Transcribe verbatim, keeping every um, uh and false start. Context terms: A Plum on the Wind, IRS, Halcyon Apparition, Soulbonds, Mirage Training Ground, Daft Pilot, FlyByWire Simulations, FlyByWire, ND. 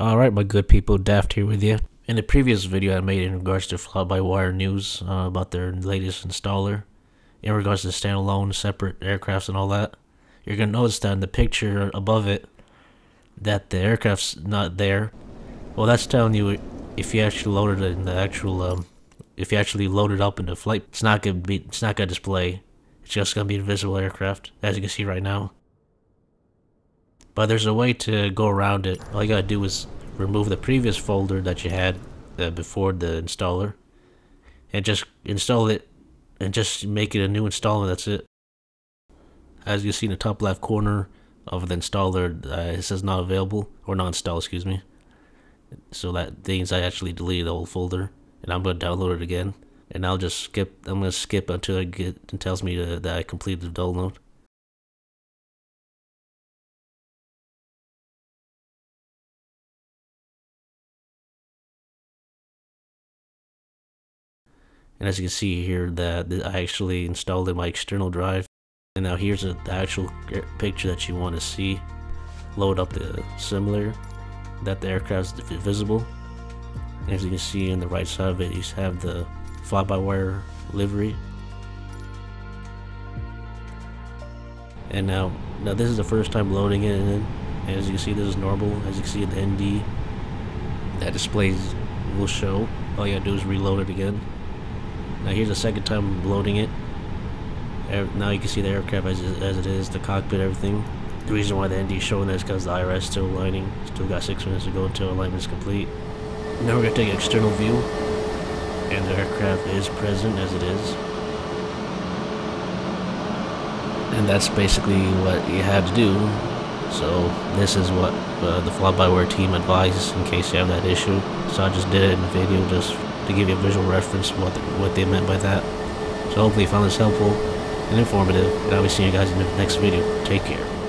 Alright, my good people, Daft here with you. In the previous video I made in regards to FlyByWire news uh, about their latest installer, in regards to standalone, separate aircrafts and all that, you're going to notice that in the picture above it, that the aircraft's not there. Well, that's telling you if you actually loaded it in the actual, um, if you actually load it up in the flight, it's not going to be, it's not going to display. It's just going to be invisible aircraft, as you can see right now. But there's a way to go around it. All you gotta do is remove the previous folder that you had uh, before the installer, and just install it, and just make it a new installer. That's it. As you see in the top left corner of the installer, uh, it says not available or not installed, excuse me. So that means I actually deleted the whole folder, and I'm gonna download it again. And I'll just skip. I'm gonna skip until I get it tells me to, that I completed the download. And as you can see here, that I actually installed in my external drive. And now here's the actual picture that you want to see. Load up the simulator, that the aircraft is visible. And as you can see on the right side of it, you have the fly-by-wire livery. And now, now this is the first time loading it in. And as you can see, this is normal. As you can see, the N D that displays will show. All you gotta do is reload it again. Now here's the second time loading it. Now you can see the aircraft as it, as it is, the cockpit, everything. The reason why the N D is showing that is because the I R S is still aligning. Still got six minutes to go until alignment is complete. Now we're going to take an external view. And the aircraft is present as it is. And that's basically what you had to do. So this is what uh, the FlyByWire team advises in case you have that issue. So I just did it in the video just to give you a visual reference of what, the, what they meant by that. So hopefully you found this helpful and informative, and I'll be seeing you guys in the next video. Take care.